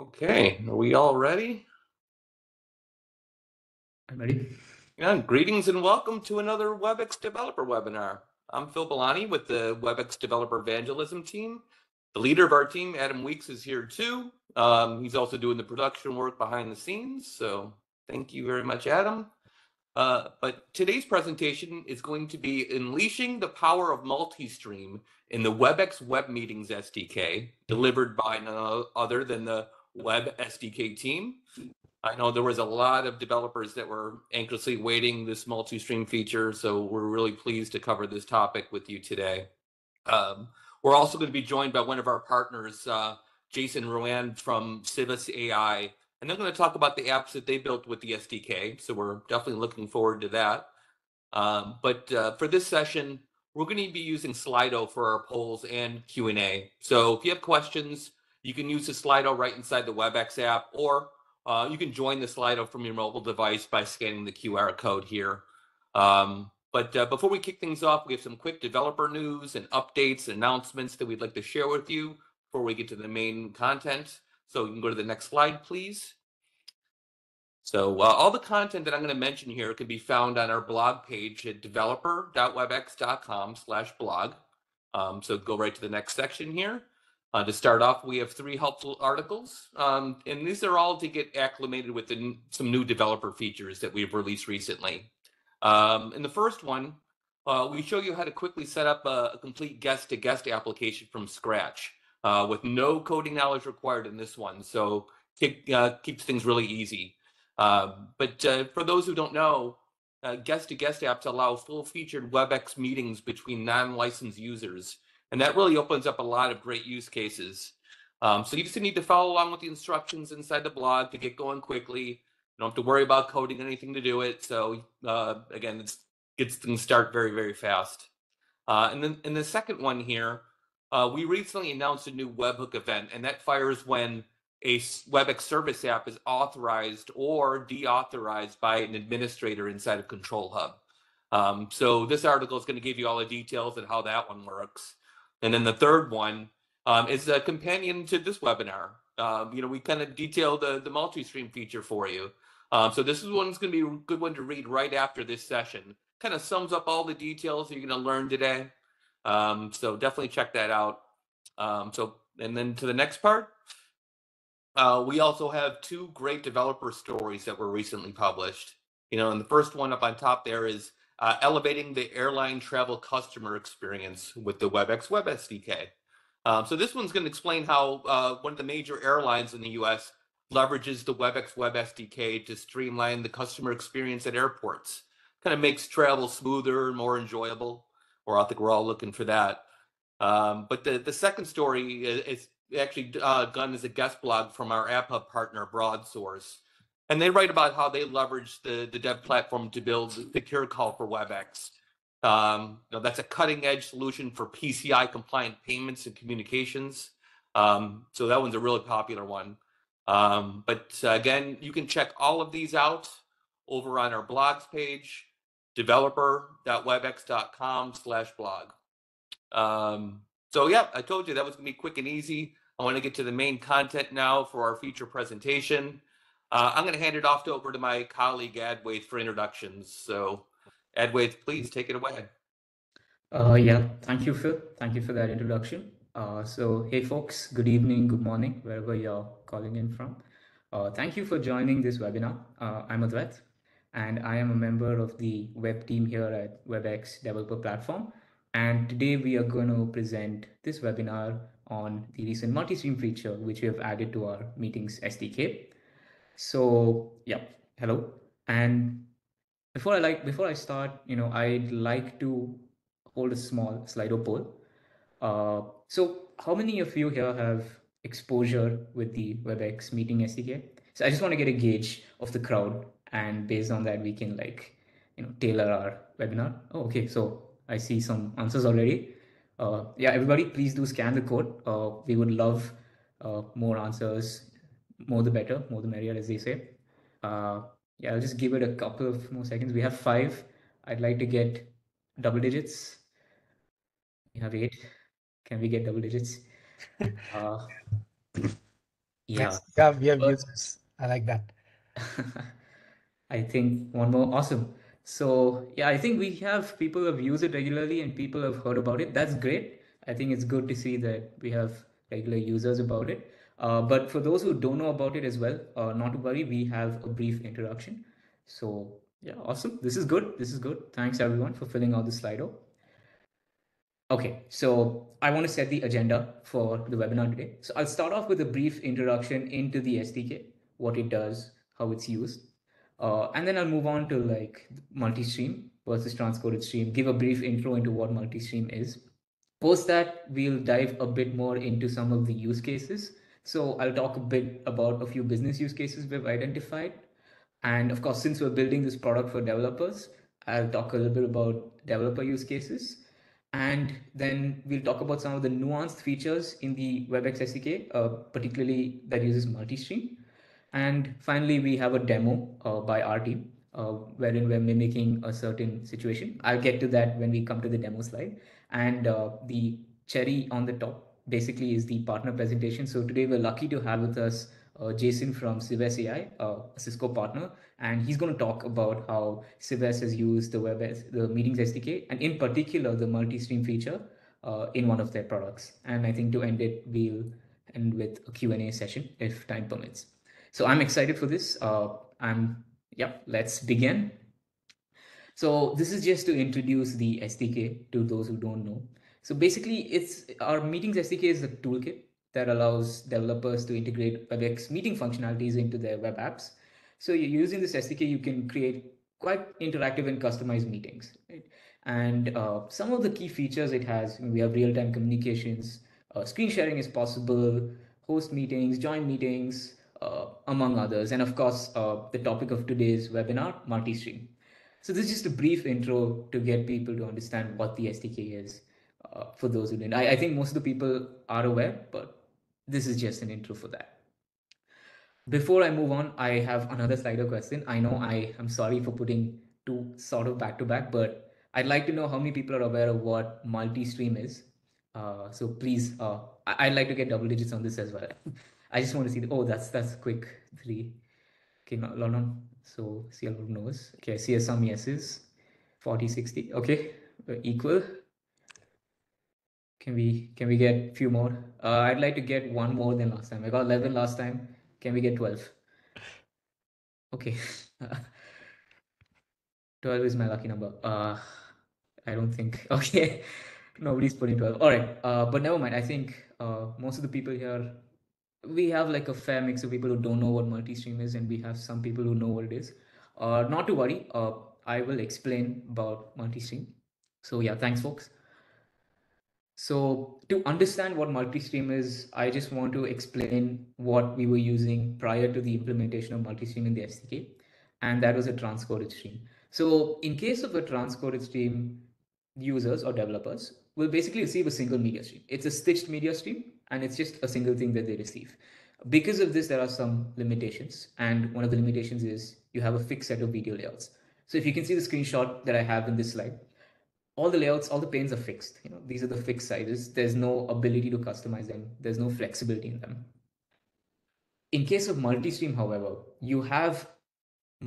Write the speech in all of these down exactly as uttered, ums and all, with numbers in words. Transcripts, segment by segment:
Okay, are we all ready? I'm ready. Yeah, greetings and welcome to another WebEx Developer Webinar. I'm Phil Bellani with the WebEx Developer Evangelism team. The leader of our team, Adam Weeks, is here too. Um, he's also doing the production work behind the scenes, so thank you very much, Adam. Uh, but today's presentation is going to be Unleashing the Power of Multistream in the WebEx Web Meetings S D K, delivered by none other than the Web S D K team. I know there was a lot of developers that were anxiously waiting this multi-stream feature, so we're really pleased to cover this topic with you today. Um, we're also going to be joined by one of our partners, uh, Jason Ruan from Civis A I, and they're going to talk about the apps that they built with the S D K, so we're definitely looking forward to that. Um, but uh, for this session, we're going to be using Slido for our polls and Q and A. So if you have questions, you can use the Slido right inside the WebEx app, or uh, you can join the Slido from your mobile device by scanning the Q R code here. Um, but uh, before we kick things off, we have some quick developer news and updates and announcements that we'd like to share with you before we get to the main content. So you can go to the next slide, please. So uh, all the content that I'm going to mention here can be found on our blog page at developer dot webex dot com slash blog. Um, so go right to the next section here. Uh, to start off, we have three helpful articles, um, and these are all to get acclimated with the, some new developer features that we've released recently. Um, in the first one, uh, we show you how to quickly set up a, a complete guest-to-guest application from scratch uh, with no coding knowledge required in this one, so it uh, keeps things really easy. Uh, but uh, for those who don't know, uh, guest-to-guest apps allow full-featured WebEx meetings between non-licensed users. And that really opens up a lot of great use cases. Um, so you just need to follow along with the instructions inside the blog to get going quickly. You don't have to worry about coding anything to do it. So uh, again, it gets things started very, very fast. Uh, and then in the second one here, uh, we recently announced a new webhook event, and that fires when a WebEx service app is authorized or deauthorized by an administrator inside of Control Hub. Um, so this article is going to give you all the details and how that one works. And then the third one um, is a companion to this webinar. Uh, you know, we kind of detailed the, the multi-stream feature for you. Um, so this is one's going to be a good one to read right after this session. Kind of sums up all the details that you're going to learn today. Um, so definitely check that out. Um, so, and then to the next part, uh, we also have two great developer stories that were recently published. You know, and the first one up on top there is Uh, elevating the airline travel customer experience with the WebEx Web S D K. Um, so this one's going to explain how uh, one of the major airlines in the U S leverages the WebEx Web S D K to streamline the customer experience at airports. Kind of makes travel smoother and more enjoyable, or I think we're all looking for that. Um, but the, the second story is, is actually uh, done as a guest blog from our App Hub partner, BroadSource. And they write about how they leverage the, the dev platform to build the CareCall for WebEx. Um, you know, that's a cutting edge solution for P C I compliant payments and communications. Um, so that one's a really popular one. Um, but again, you can check all of these out over on our blogs page, developer dot webex dot com slash blog. Um, so yeah, I told you that was gonna be quick and easy. I wanna get to the main content now for our feature presentation. Uh, I'm going to hand it off to, over to my colleague, Adwaith, for introductions. So, Adwaith, please take it away. Uh, yeah, thank you, Phil. Thank you for that introduction. Uh, so, hey, folks, good evening, good morning, wherever you're calling in from. Uh, thank you for joining this webinar. Uh, I'm Adwaith, and I am a member of the web team here at WebEx Developer Platform. And today we are going to present this webinar on the recent multi-stream feature, which we have added to our meetings S D K. So yeah, hello. And before I like before I start, you know, I'd like to hold a small Slido poll. Uh, so how many of you here have exposure with the WebEx meeting S D K? So I just want to get a gauge of the crowd, and based on that, we can like, you know, tailor our webinar. Oh, okay. So I see some answers already. Uh, yeah, everybody, please do scan the code. Uh, we would love uh, more answers. More the better, more the merrier, as they say. Uh, yeah, I'll just give it a couple of more seconds. We have five. I'd like to get double digits. We have eight. Can we get double digits? Uh, Yeah, yeah, we have users. I like that. I think one more. Awesome. So yeah, I think we have people who have used it regularly and people have heard about it. That's great. I think it's good to see that we have regular users about it. Uh, but for those who don't know about it as well, uh, not to worry, we have a brief introduction. So yeah, awesome. This is good. This is good. Thanks everyone for filling out the Slido. Okay, so I want to set the agenda for the webinar today. So I'll start off with a brief introduction into the S D K, what it does, how it's used. Uh, and then I'll move on to like multi-stream versus transcoded stream, give a brief intro into what multi-stream is. Post that, we'll dive a bit more into some of the use cases. So I'll talk a bit about a few business use cases we've identified. And of course, since we're building this product for developers, I'll talk a little bit about developer use cases. And then we'll talk about some of the nuanced features in the WebEx S D K, uh, particularly that uses multi-stream. And finally, we have a demo uh, by our team, uh, wherein we're mimicking a certain situation. I'll get to that when we come to the demo slide. And uh, the cherry on the top basically is the partner presentation. So today we're lucky to have with us uh, Jason from Civis A I, uh, a Cisco partner, and he's going to talk about how Civis has used the WebEx, the Meetings S D K, and in particular the multi-stream feature uh, in one of their products. And I think to end it, we'll end with a Q and A session if time permits. So I'm excited for this. Uh, I'm, yep, let's begin. So this is just to introduce the S D K to those who don't know. So basically, it's our Meetings S D K is a toolkit that allows developers to integrate WebEx meeting functionalities into their web apps. So you're using this S D K, you can create quite interactive and customized meetings. Right? And uh, some of the key features it has, we have real-time communications, uh, screen sharing is possible, host meetings, join meetings, Uh, among others, and of course, uh, the topic of today's webinar, multi-stream. So this is just a brief intro to get people to understand what the S D K is uh, for those who didn't. I, I think most of the people are aware, but this is just an intro for that. Before I move on, I have another Slido question. I know I am sorry for putting two sort of back-to-back, but I'd like to know how many people are aware of what multi-stream is. Uh, so please, uh, I, I'd like to get double digits on this as well. I just want to see, the, oh, that's that's quick, three. Okay, no, no, no. So see a lot of no's. Okay, I see some yeses, forty, sixty. Okay, we're equal. Can we can we get a few more? Uh, I'd like to get one more than last time. I got eleven last time. Can we get twelve? Okay. twelve is my lucky number. Uh, I don't think, okay. Nobody's putting twelve. All right, uh, but never mind. I think uh, most of the people here, we have like a fair mix of people who don't know what multi-stream is, and we have some people who know what it is. Uh, not to worry, uh, I will explain about multi-stream. So yeah, thanks folks. So to understand what multi-stream is, I just want to explain what we were using prior to the implementation of multi-stream in the S D K, and that was a transcoded stream. So in case of a transcoded stream, users or developers will basically receive a single media stream. It's a stitched media stream, and it's just a single thing that they receive. Because of this, there are some limitations. And one of the limitations is you have a fixed set of video layouts. So if you can see the screenshot that I have in this slide, all the layouts, all the panes are fixed. You know, these are the fixed sizes. There's no ability to customize them. There's no flexibility in them. In case of multi-stream, however, you have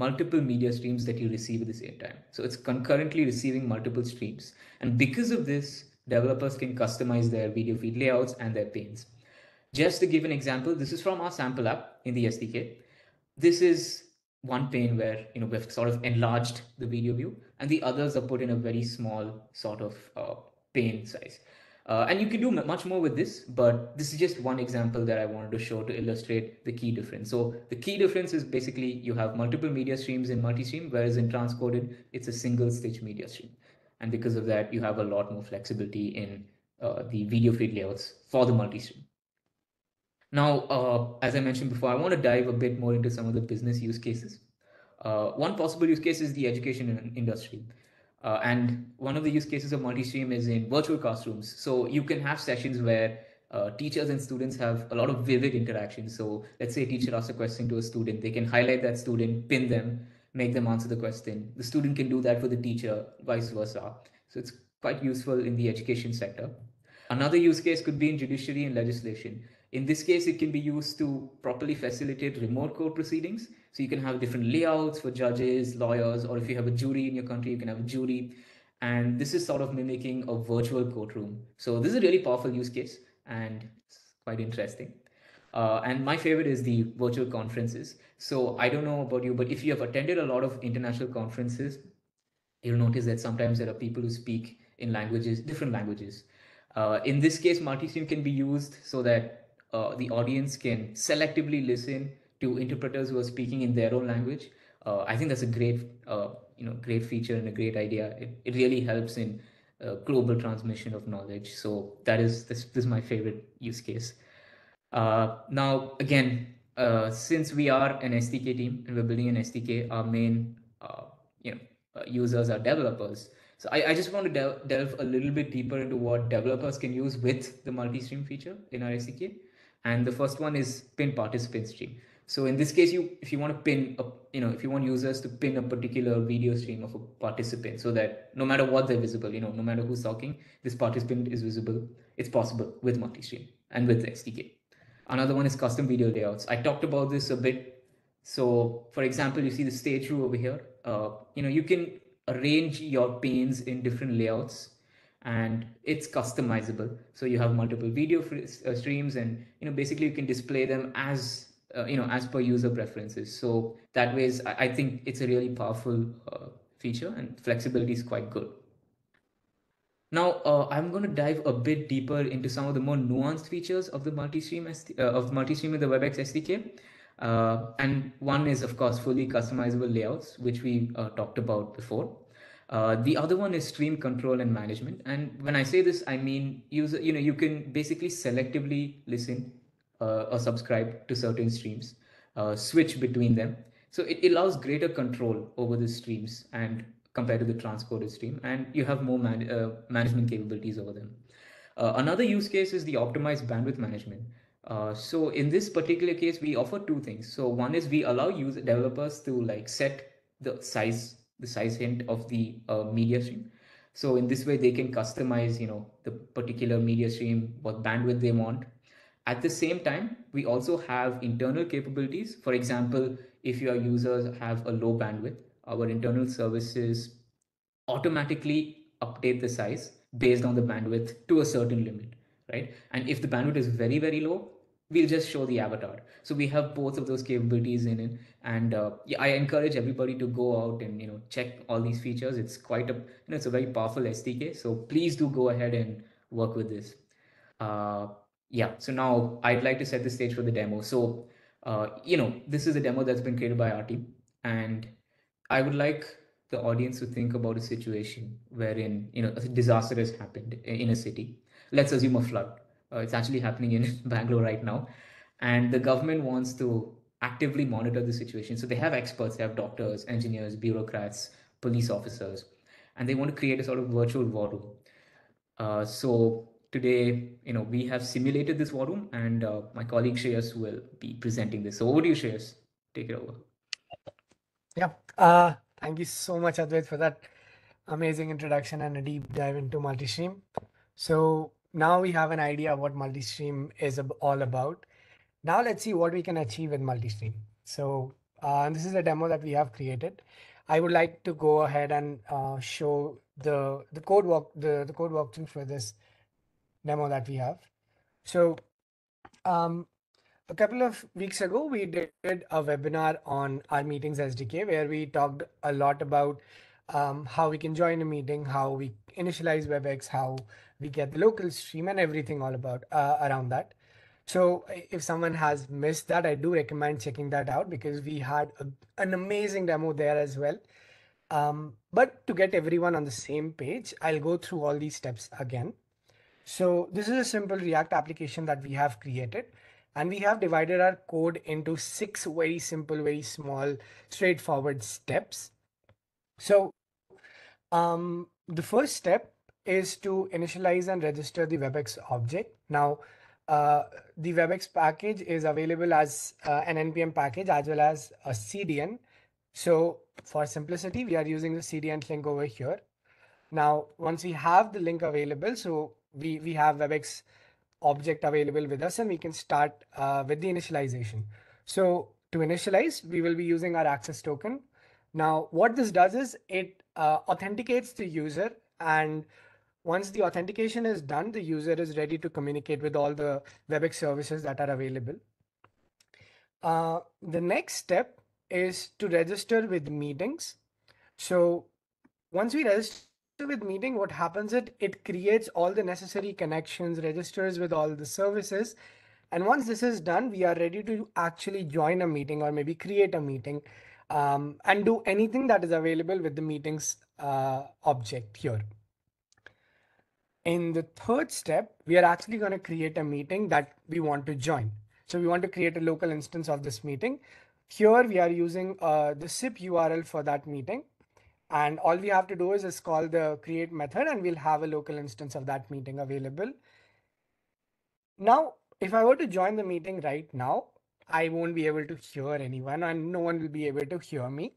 multiple media streams that you receive at the same time. So it's concurrently receiving multiple streams. And because of this, developers can customize their video feed layouts and their panes. Just to give an example, this is from our sample app in the S D K. This is one pane where, you know, we've sort of enlarged the video view, and the others are put in a very small sort of uh, pane size. Uh, and you can do much more with this, but this is just one example that I wanted to show to illustrate the key difference. So the key difference is basically you have multiple media streams in multi-stream, whereas in transcoded, it's a single stitch media stream. And because of that, you have a lot more flexibility in uh, the video feed layouts for the multi-stream. Now, uh, as I mentioned before, I want to dive a bit more into some of the business use cases. Uh, one possible use case is the education industry. Uh, and one of the use cases of multi-stream is in virtual classrooms. So you can have sessions where uh, teachers and students have a lot of vivid interactions. So let's say a teacher asks a question to a student, they can highlight that student, pin them, make them answer the question. The student can do that for the teacher, vice versa. So it's quite useful in the education sector. Another use case could be in judiciary and legislation. In this case, it can be used to properly facilitate remote court proceedings. So you can have different layouts for judges, lawyers, or if you have a jury in your country, you can have a jury. And this is sort of mimicking a virtual courtroom. So this is a really powerful use case and it's quite interesting. Uh, and my favorite is the virtual conferences. So I don't know about you, but if you have attended a lot of international conferences, you'll notice that sometimes there are people who speak in languages, different languages. Uh, in this case, Multistream can be used so that Uh, the audience can selectively listen to interpreters who are speaking in their own language. Uh, I think that's a great, uh, you know, great feature and a great idea. It, it really helps in uh, global transmission of knowledge. So that is this, this is my favorite use case. Uh, now, again, uh, since we are an S D K team and we're building an S D K, our main uh, you know, uh, users are developers. So I, I just want to del delve a little bit deeper into what developers can use with the Multistream feature in our S D K. And the first one is pin participant stream. So in this case, you if you want to pin, a, you know, if you want users to pin a particular video stream of a participant so that no matter what they're visible, you know, no matter who's talking, this participant is visible. It's possible with Multistream and with S D K. Another one is custom video layouts. I talked about this a bit. So for example, you see the stage row over here. Uh, you know, you can arrange your panes in different layouts. And it's customizable. So you have multiple video uh, streams and, you know, basically you can display them as, uh, you know, as per user preferences. So that way, is, I think it's a really powerful uh, feature and flexibility is quite good. Now, uh, I'm going to dive a bit deeper into some of the more nuanced features of the Multistream uh, of Multistream with the WebEx S D K. Uh, and one is, of course, fully customizable layouts, which we uh, talked about before. Uh, the other one is stream control and management. And when I say this, I mean, user, you know, you can basically selectively listen uh, or subscribe to certain streams, uh, switch between them. So it allows greater control over the streams and compared to the transcoded stream, and you have more man uh, management capabilities over them. Uh, another use case is the optimized bandwidth management. Uh, so in this particular case, we offer two things. So one is we allow user developers to like set the size the size hint of the uh, media stream. So in this way, they can customize, you know, the particular media stream, what bandwidth they want. At the same time, we also have internal capabilities. For example, if your users have a low bandwidth, our internal services automatically update the size based on the bandwidth to a certain limit, right? And if the bandwidth is very, very low, we'll just show the avatar. So we have both of those capabilities in it. And uh, yeah, I encourage everybody to go out and, you know, check all these features. It's quite a, you know, it's a very powerful S D K. So please do go ahead and work with this. Uh, yeah, so now I'd like to set the stage for the demo. So, uh, you know, this is a demo that's been created by our team. And I would like the audience to think about a situation wherein, you know, a disaster has happened in a city. Let's assume a flood. Uh, it's actually happening in Bangalore right now. And the government wants to actively monitor the situation. So they have experts, they have doctors, engineers, bureaucrats, police officers, and they want to create a sort of virtual war room. Uh, so today, you know, we have simulated this war room and uh, my colleague Shreyas will be presenting this. So over to you, Shreyas. Take it over. Yeah, uh, thank you so much, Adwaith, for that amazing introduction and a deep dive into Multistream. So now we have an idea of what Multistream is all about. Now let's see what we can achieve with Multistream. So uh, this is a demo that we have created. I would like to go ahead and uh, show the the code walk the the code walkthrough for this demo that we have. So um, a couple of weeks ago we did a webinar on our meetings S D K where we talked a lot about um, how we can join a meeting, how we initialize WebEx, how we get the local stream and everything all about uh, around that. So if someone has missed that, I do recommend checking that out because we had a, an amazing demo there as well. Um, but to get everyone on the same page, I'll go through all these steps again. So this is a simple React application that we have created, and we have divided our code into six very simple, very small, straightforward steps. So um, the first step is to initialize and register the WebEx object. Now, uh, the WebEx package is available as uh, an N P M package as well as a C D N. So for simplicity, we are using the C D N link over here. Now, once we have the link available, so we, we have WebEx object available with us, and we can start uh, with the initialization. So to initialize, we will be using our access token. Now, what this does is it uh, authenticates the user, and once the authentication is done, the user is ready to communicate with all the WebEx services that are available. Uh, the next step is to register with meetings. So once we register with meeting, what happens is it creates all the necessary connections, registers with all the services. And once this is done, we are ready to actually join a meeting or maybe create a meeting um, and do anything that is available with the meetings uh, object here. In the third step, we are actually going to create a meeting that we want to join. So we want to create a local instance of this meeting. Here we are using uh, the S I P U R L for that meeting. And all we have to do is, is call the create method, and we'll have a local instance of that meeting available. Now, if I were to join the meeting right now, I won't be able to hear anyone, and no one will be able to hear me.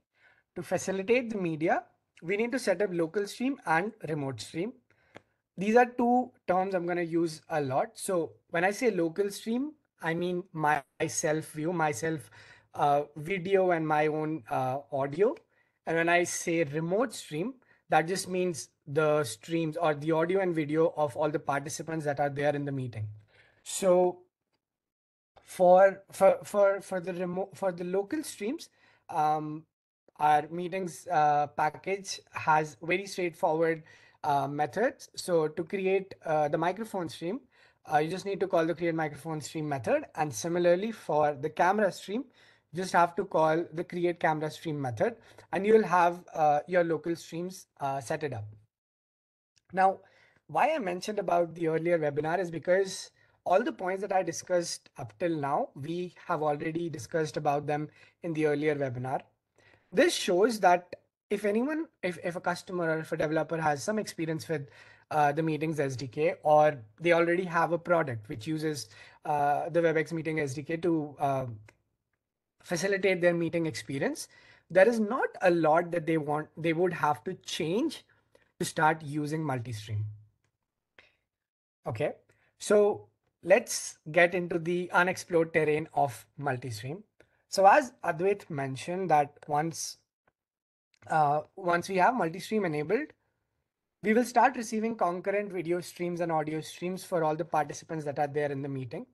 To facilitate the media, we need to set up local stream and remote stream. These are two terms I'm going to use a lot. So when I say local stream, I mean my self view, myself uh, video and my own uh, audio. And when I say remote stream, that just means the streams or the audio and video of all the participants that are there in the meeting. So for for for for the remote for the local streams, um, our meetings uh, package has very straightforward uh, methods. So to create uh, the microphone stream, uh, you just need to call the create microphone stream method, and similarly for the camera stream, just have to call the create camera stream method, and you'll have uh, your local streams uh, set it up. Now, why I mentioned about the earlier webinar is because all the points that I discussed up till now, we have already discussed about them in the earlier webinar. This shows that if anyone, if, if a customer or if a developer has some experience with uh, the meetings S D K, or they already have a product which uses uh, the WebEx meeting S D K to uh, facilitate their meeting experience, there is not a lot that they want, they would have to change to start using multistream. Okay, so let's get into the unexplored terrain of multistream. So as Adwaith mentioned, that once, uh, once we have multistream enabled, we will start receiving concurrent video streams and audio streams for all the participants that are there in the meeting.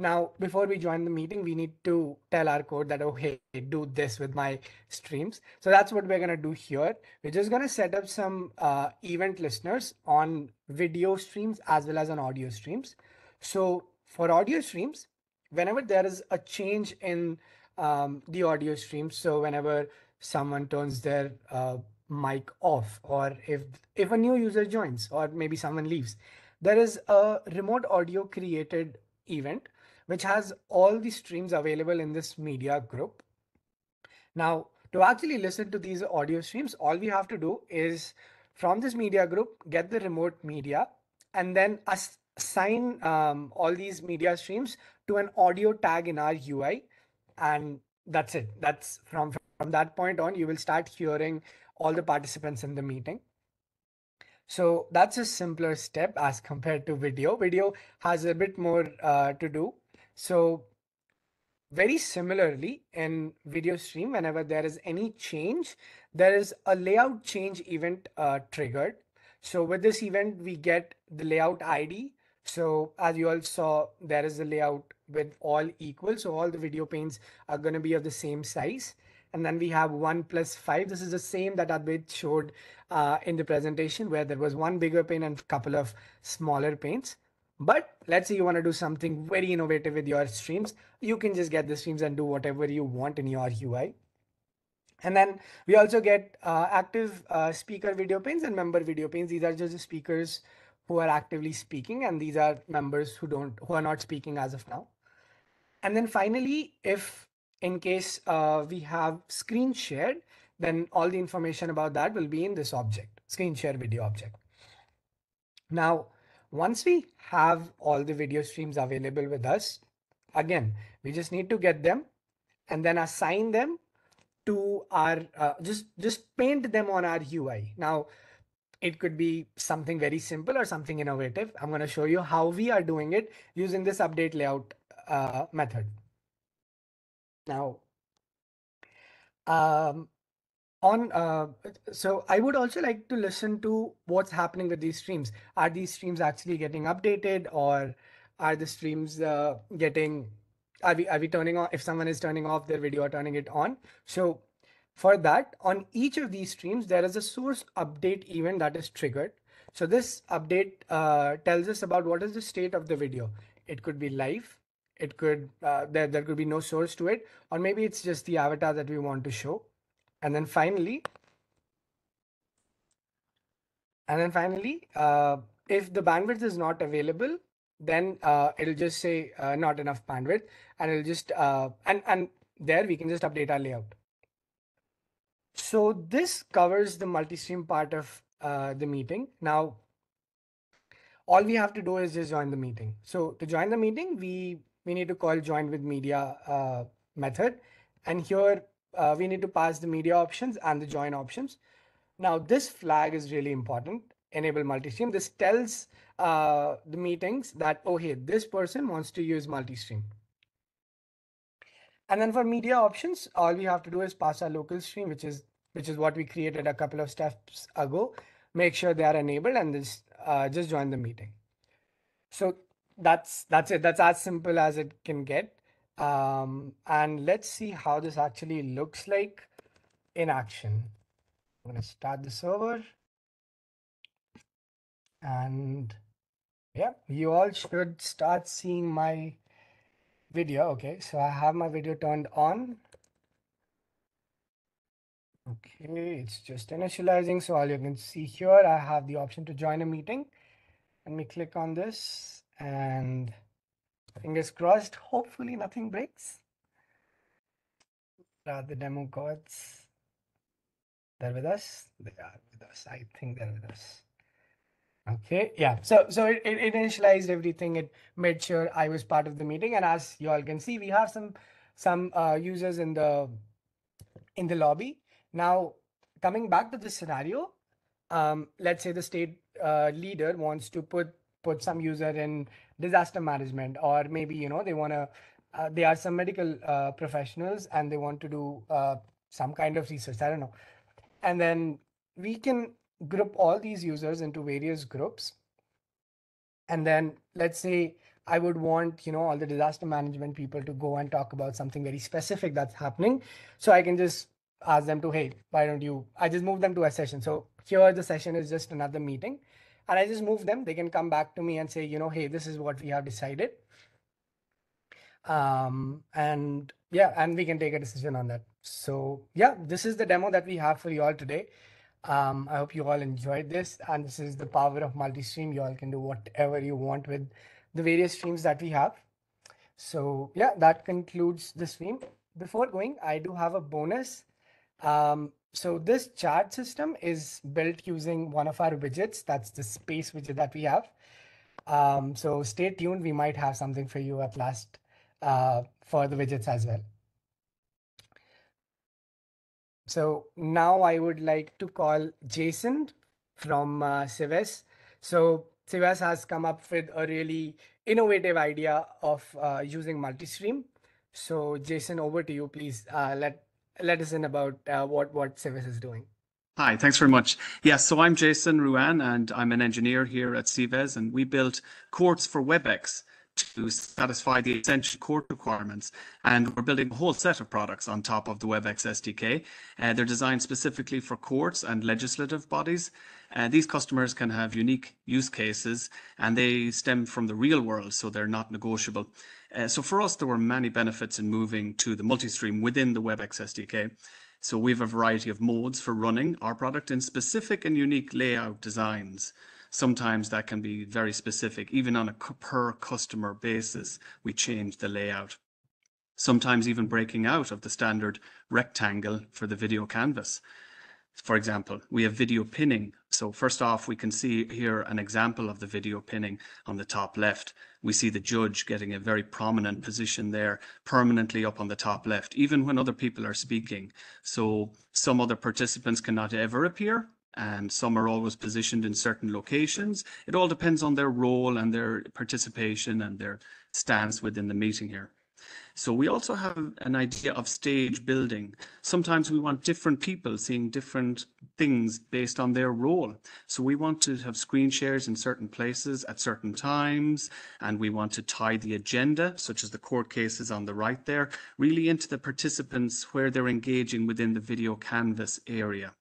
Now, before we join the meeting, we need to tell our code that, okay, do this with my streams. So that's what we're going to do here. We're just going to set up some uh, event listeners on video streams as well as on audio streams. So for audio streams, whenever there is a change in um, the audio stream, so whenever someone turns their uh, mic off, or if, if a new user joins, or maybe someone leaves, there is a remote audio created event which has all the streams available in this media group. Now, to actually listen to these audio streams, all we have to do is from this media group, get the remote media, and then assign um, all these media streams to an audio tag in our U I. And that's it. That's from, from that point on, you will start hearing all the participants in the meeting. So that's a simpler step as compared to video. Video has a bit more uh, to do. So very similarly in video stream, whenever there is any change, there is a layout change event uh, triggered. So with this event, we get the layout I D. So as you all saw, there is a layout with all equal. So all the video panes are going to be of the same size. And then we have one plus five. This is the same that Adwaith showed uh, in the presentation, where there was one bigger pane and a couple of smaller panes. But let's say you want to do something very innovative with your streams. You can just get the streams and do whatever you want in your U I. And then we also get uh, active uh, speaker video panes and member video panes. These are just the speakers who are actively speaking, and these are members who don't, who are not speaking as of now. And then finally, if in case uh, we have screen shared, then all the information about that will be in this object, screen share video object. Now, once we have all the video streams available with us, again, we just need to get them and then assign them to our, uh, just, just paint them on our U I. Now, It could be something very simple or something innovative. I'm going to show you how we are doing it using this update layout uh, method. Now, um, on uh, so I would also like to listen to what's happening with these streams. Are these streams actually getting updated, or are the streams uh, getting? Are we are we turning on? If someone is turning off their video or turning it on, so. For that, on each of these streams, there is a source update event that is triggered. So this update uh, tells us about what is the state of the video. It could be live. It could uh, there, there could be no source to it, or maybe it's just the avatar that we want to show. And then finally, and then finally, uh, if the bandwidth is not available, then uh, it'll just say uh, not enough bandwidth, and it'll just uh, and and there we can just update our layout. So this covers the multi-stream part of uh, the meeting. Now, all we have to do is just join the meeting. So to join the meeting, we, we need to call join with media uh, method. And here uh, we need to pass the media options and the join options. Now, this flag is really important. Enable multi-stream. This tells uh, the meetings that, oh, hey, this person wants to use multi-stream. And then for media options, all we have to do is pass our local stream, which is which is what we created a couple of steps ago. Make sure they are enabled and just uh, just join the meeting. So that's that's it. That's as simple as it can get. Um, and let's see how this actually looks like in action. I'm going to start the server. And yeah, you all should start seeing my video. Okay, so I have my video turned on. Okay, it's just initializing. So all you can see here, I have the option to join a meeting. Let me click on this and fingers crossed, hopefully nothing breaks. Are the demo gods? They're with us. They are with us. I think they're with us. Okay, yeah, so so it, it initialized everything. It made sure I was part of the meeting, and as you all can see, we have some some uh, users in the in the lobby. Now, coming back to this scenario, um, let's say the state uh, leader wants to put put some user in disaster management, or maybe you know they want to uh, they are some medical uh, professionals and they want to do uh, some kind of research. I don't know, and then we can group all these users into various groups. And then let's say I would want, you know, all the disaster management people to go and talk about something very specific that's happening. So I can just ask them to, hey, why don't you, I just move them to a session. So here the session is just another meeting and I just move them. They can come back to me and say, you know, hey, this is what we have decided. Um, and yeah, and we can take a decision on that. So yeah, this is the demo that we have for you all today. Um, I hope you all enjoyed this, and this is the power of multi-stream. You all can do whatever you want with the various streams that we have. So yeah, that concludes the stream. Before going, I do have a bonus. Um, so this chat system is built using one of our widgets. That's the space widget that we have. Um, so stay tuned. We might have something for you at last uh, for the widgets as well. So now I would like to call Jason from uh, Civis. So Civis has come up with a really innovative idea of uh, using multi-stream. So Jason, over to you, please. Uh, let let us in about uh, what what Civis is doing. Hi, thanks very much. Yes, yeah, so I'm Jason Ruan, and I'm an engineer here at Civis, and we built courts for WebEx to satisfy the essential court requirements. And we're building a whole set of products on top of the WebEx S D K. Uh, they're designed specifically for courts and legislative bodies. Uh, these customers can have unique use cases and they stem from the real world, so they're not negotiable. Uh, so for us, there were many benefits in moving to the multi-stream within the WebEx S D K. So we have a variety of modes for running our product in specific and unique layout designs. Sometimes that can be very specific, even on a per customer basis, we change the layout. Sometimes even breaking out of the standard rectangle for the video canvas. For example, we have video pinning. So first off, we can see here an example of the video pinning on the top left. We see the judge getting a very prominent position there, permanently up on the top left, even when other people are speaking. So some other participants cannot ever appear, Um, some are always positioned in certain locations. It all depends on their role and their participation and their stance within the meeting here. So we also have an idea of stage building. Sometimes we want different people seeing different things based on their role. So we want to have screen shares in certain places at certain times, and we want to tie the agenda, such as the court cases on the right there, really into the participants where they're engaging within the video canvas area.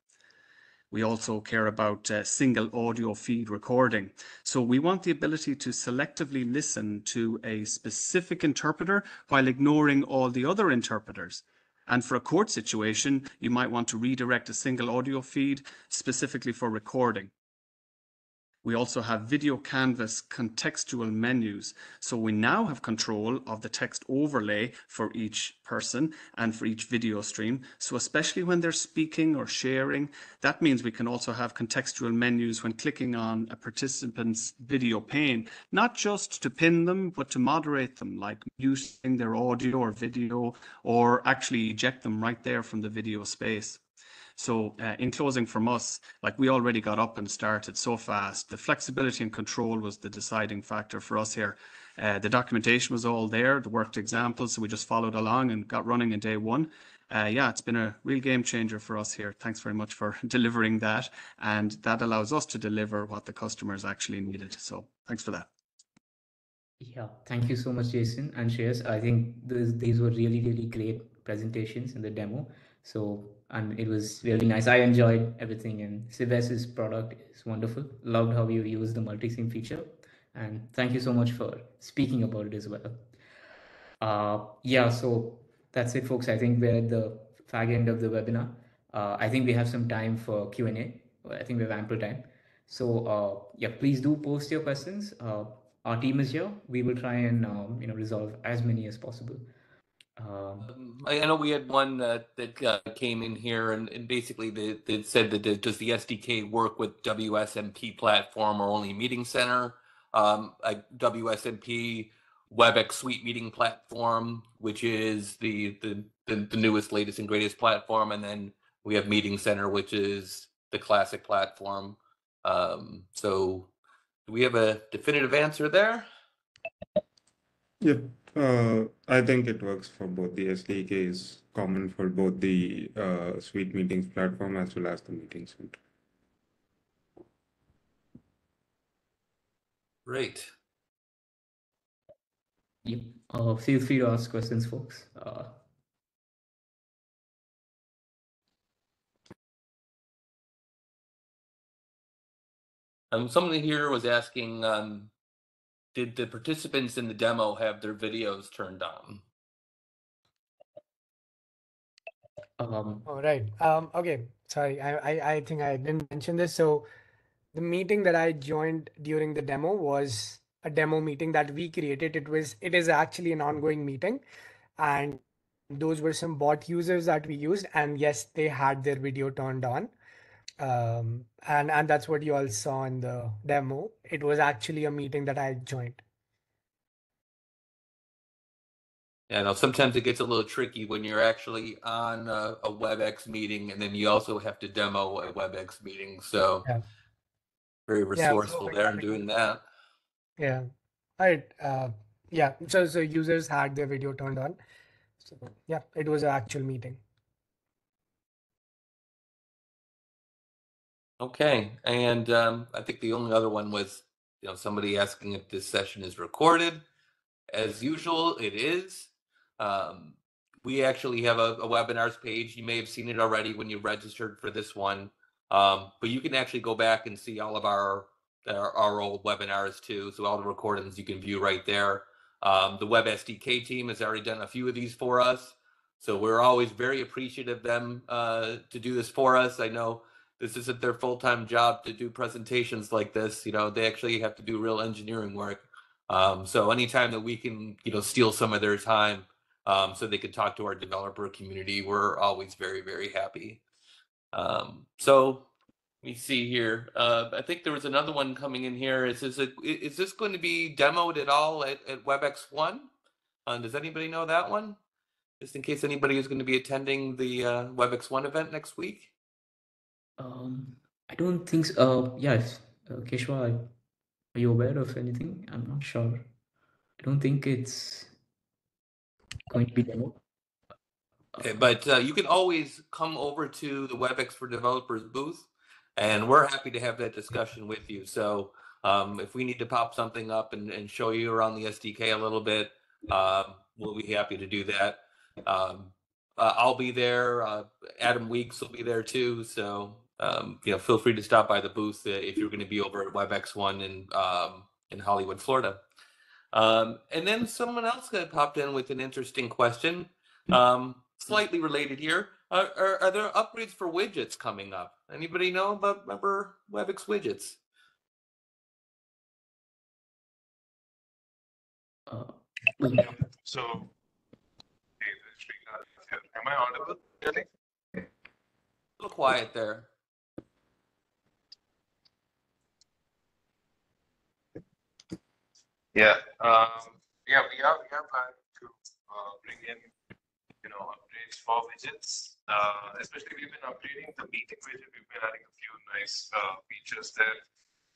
We also care about uh, single audio feed recording. So we want the ability to selectively listen to a specific interpreter while ignoring all the other interpreters. And for a court situation, you might want to redirect a single audio feed specifically for recording. We also have video canvas contextual menus. So we now have control of the text overlay for each person and for each video stream. So especially when they're speaking or sharing, that means we can also have contextual menus when clicking on a participant's video pane, not just to pin them, but to moderate them, like muting their audio or video, or actually eject them right there from the video space. So uh, in closing from us, like we already got up and started so fast. The flexibility and control was the deciding factor for us here. Uh, the documentation was all there, the worked examples, so we just followed along and got running in day one. Uh, yeah, it's been a real game changer for us here. Thanks very much for delivering that. And that allows us to deliver what the customers actually needed. So thanks for that. Yeah, thank you so much, Jason and Shreya. I think this, these were really, really great presentations in the demo. So, and it was really nice. I enjoyed everything, and Civis's product is wonderful. Loved how you use the multi-stream feature, and thank you so much for speaking about it as well. Uh, yeah, so that's it, folks. I think we're at the fag end of the webinar. Uh, I think we have some time for Q and A. I think we have ample time. So uh, yeah, please do post your questions. Uh, our team is here. We will try and um, you know resolve as many as possible. Um, I know we had one uh, that uh, came in here and, and basically they, they said that the, does the S D K work with W S M P platform or only meeting center, um, a W S M P WebEx suite meeting platform, which is the, the, the newest, latest and greatest platform. And then we have meeting center, which is the classic platform. Um, so do we have a definitive answer there? Yeah. Uh, I think it works for both. The S D K is common for both the uh, suite meetings platform as well as the meeting center. Great. Yep. Uh, feel free to ask questions, folks. Uh... Um, somebody here was asking, um, did the participants in the demo have their videos turned on? Um, All right. Um, okay. Sorry, I, I, I think I didn't mention this. So the meeting that I joined during the demo was a demo meeting that we created. It was, it is actually an ongoing meeting, and those were some bot users that we used. And yes, they had their video turned on. Um, and, and that's what you all saw in the demo. It was actually a meeting that I joined. Yeah, now sometimes it gets a little tricky when you're actually on a, a WebEx meeting and then you also have to demo a WebEx meeting. So yeah. Very resourceful, yeah, there in doing that. Yeah. All right. Uh, yeah. So, so users had their video turned on. So yeah, it was an actual meeting. Okay, and um, I think the only other one was, you know, somebody asking if this session is recorded. As usual, it is. Um, we actually have a, a webinars page. You may have seen it already when you registered for this one, um, but you can actually go back and see all of our, our, our old webinars too. So all the recordings you can view right there. Um, the Web S D K team has already done a few of these for us. So we're always very appreciative of them uh, to do this for us. I know this isn't their full-time job to do presentations like this. You know, they actually have to do real engineering work. Um, so anytime that we can, you know, steal some of their time um, so they can talk to our developer community, we're always very, very happy. Um, so let me see here. Uh, I think there was another one coming in here. Is this, a, is this going to be demoed at all at, at WebEx One? Uh, does anybody know that one? Just in case anybody is going to be attending the uh, WebEx One event next week. Um, I don't think so. Uh, yeah, uh, Keshwa, are you aware of anything? I'm not sure. I don't think it's going to be demo. Okay, but uh, you can always come over to the WebEx for Developers booth, and we're happy to have that discussion with you. So um, if we need to pop something up and, and show you around the S D K a little bit, uh, we'll be happy to do that. Um, uh, I'll be there. Uh, Adam Weeks will be there too. So um, you know, feel free to stop by the booth if you're going to be over at WebEx One in um, in Hollywood, Florida. Um, and then someone else got popped in with an interesting question. Um, Slightly related here. Are, are, are there upgrades for widgets coming up? Anybody know about remember WebEx widgets? Uh, yeah. So, am I audible? Really? A little quiet there. Yeah. Um, yeah, we are we are trying to uh, bring in, you know, upgrades for widgets. Uh, especially, we've been upgrading the meeting widget. We've been adding a few nice uh, features there.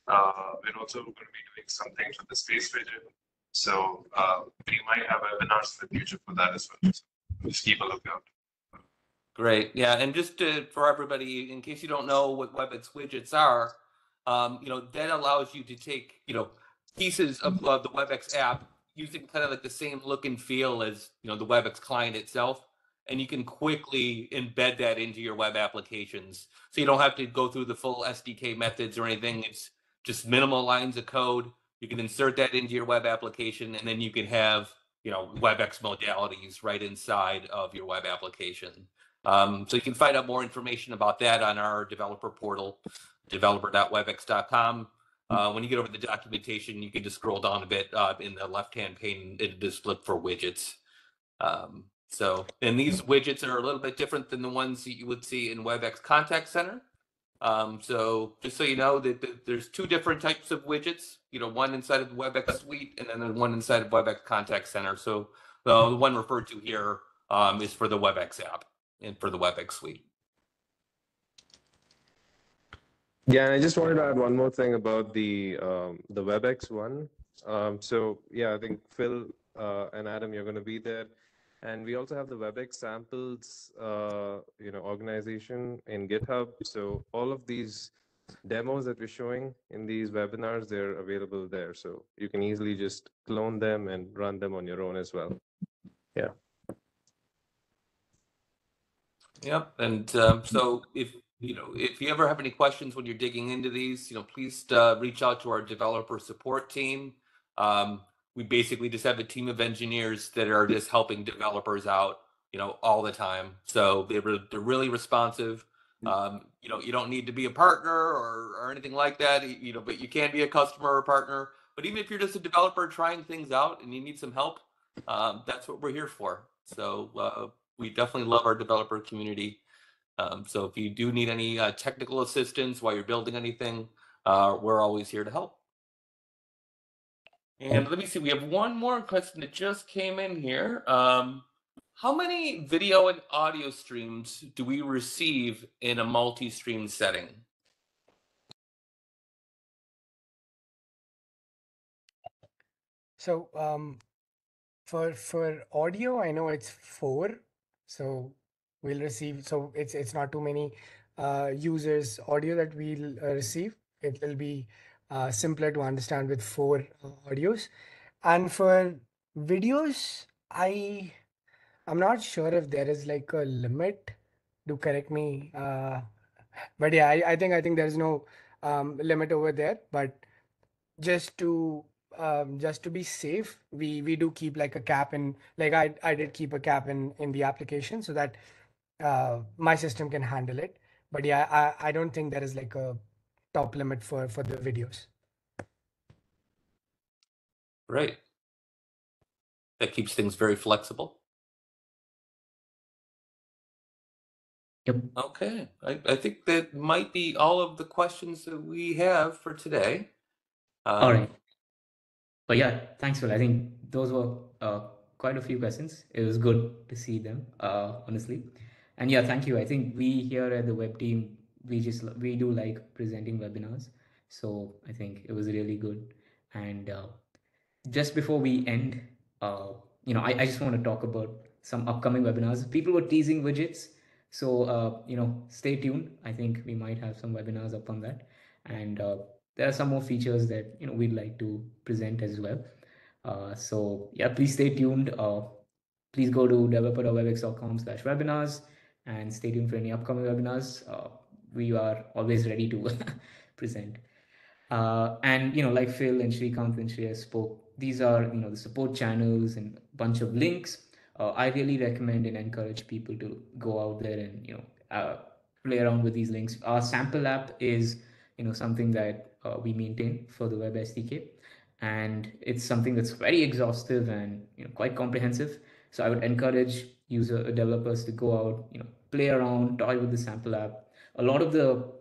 Uh, we're also going to be doing some things with the space widget. So uh, we might have webinars in the future for that as well. So just keep a lookout. Great. Yeah, and just to, for everybody, in case you don't know what WebEx widgets are, um, you know, that allows you to take, you know, pieces of uh, the WebEx app, using kind of like the same look and feel as, you know, the WebEx client itself, and you can quickly embed that into your web applications. So you don't have to go through the full S D K methods or anything. It's just minimal lines of code. You can insert that into your web application, and then you can have, you know, WebEx modalities right inside of your web application. Um, so you can find out more information about that on our developer portal, developer dot webex dot com. Uh, when you get over the documentation, you can just scroll down a bit uh, in the left-hand pane, it'll just look for widgets. Um, so, and these widgets are a little bit different than the ones that you would see in WebEx Contact Center. Um, so just so you know, that the, there's two different types of widgets, you know, one inside of the WebEx Suite and then one inside of WebEx Contact Center. So uh, the one referred to here um, is for the WebEx app and for the WebEx Suite. Yeah, and I just wanted to add one more thing about the um, the WebEx one. Um, so yeah, I think Phil uh, and Adam, you're going to be there, and we also have the WebEx samples, uh, you know, organization in GitHub. So all of these demos that we're showing in these webinars, they're available there. So you can easily just clone them and run them on your own as well. Yeah. Yep, and um, so if. You know, if you ever have any questions when you're digging into these, you know, please uh, reach out to our developer support team. Um, we basically just have a team of engineers that are just helping developers out, you know, all the time. So they were, they're really responsive. Um, you know, you don't need to be a partner or, or anything like that, you know, but you can be a customer or partner. But even if you're just a developer trying things out and you need some help, um, that's what we're here for. So uh, we definitely love our developer community. Um, so if you do need any uh, technical assistance while you're building anything, uh, we're always here to help. And let me see, we have one more question that just came in here. Um, how many video and audio streams do we receive in a multi-stream setting? So um, for, for audio, I know it's four. So we'll receive, so it's it's not too many uh, users audio that we'll uh, receive. It will be uh, simpler to understand with four audios. And for videos, I I'm not sure if there is like a limit. Do correct me, uh, but yeah, I, I think I think there is no um, limit over there. But just to um, just to be safe, we we do keep like a cap in, like I I did keep a cap in in the application so that Uh, my system can handle it, but yeah, I, I don't think there is like a top limit for, for the videos. Right. That keeps things very flexible. Yep. Okay. I, I think that might be all of the questions that we have for today. Um, all right. But yeah, thanks, Phil. I think those were uh, quite a few questions. It was good to see them, uh, honestly. And yeah, thank you. I think we here at the web team, we just we do like presenting webinars. So I think it was really good. And uh, just before we end, uh, you know, I, I just want to talk about some upcoming webinars. People were teasing widgets. So, uh, you know, stay tuned. I think we might have some webinars up on that. And uh, there are some more features that, you know, we'd like to present as well. Uh, so yeah, please stay tuned. Uh, please go to developer dot webex dot com slash webinars and stay tuned for any upcoming webinars. Uh, we are always ready to present. Uh, and, you know, like Phil and Shrikant and Shreya spoke, these are, you know, the support channels and a bunch of links. Uh, I really recommend and encourage people to go out there and, you know, uh, play around with these links. Our sample app is, you know, something that uh, we maintain for the web S D K. And it's something that's very exhaustive and, you know, quite comprehensive. So I would encourage user developers to go out, you know, play around, toy with the sample app. A lot of the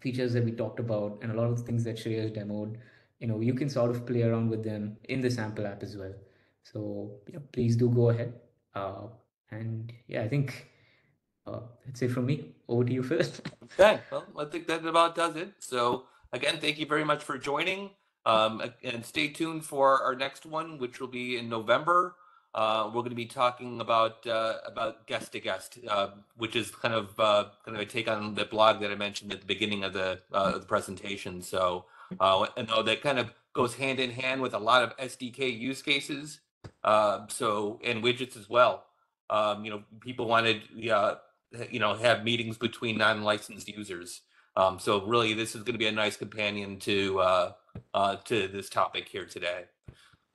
features that we talked about and a lot of the things that Shreya has demoed, you know, you can sort of play around with them in the sample app as well. So yeah, please do go ahead. Uh, and yeah, I think uh, that's it from me. Over to you, Phil. Okay, well, I think that about does it. So again, thank you very much for joining. Um, and stay tuned for our next one, which will be in November. Uh, we're going to be talking about uh, about guest to guest, uh, which is kind of uh, kind of a take on the blog that I mentioned at the beginning of the, uh, of the presentation. So, uh, and though that kind of goes hand in hand with a lot of S D K use cases, uh, so and widgets as well. Um, you know, people wanted uh, you know have meetings between non-licensed users. Um, so really, this is going to be a nice companion to uh, uh, to this topic here today.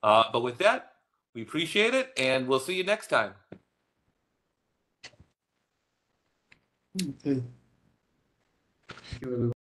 Uh, but with that, we appreciate it, and we'll see you next time. Okay.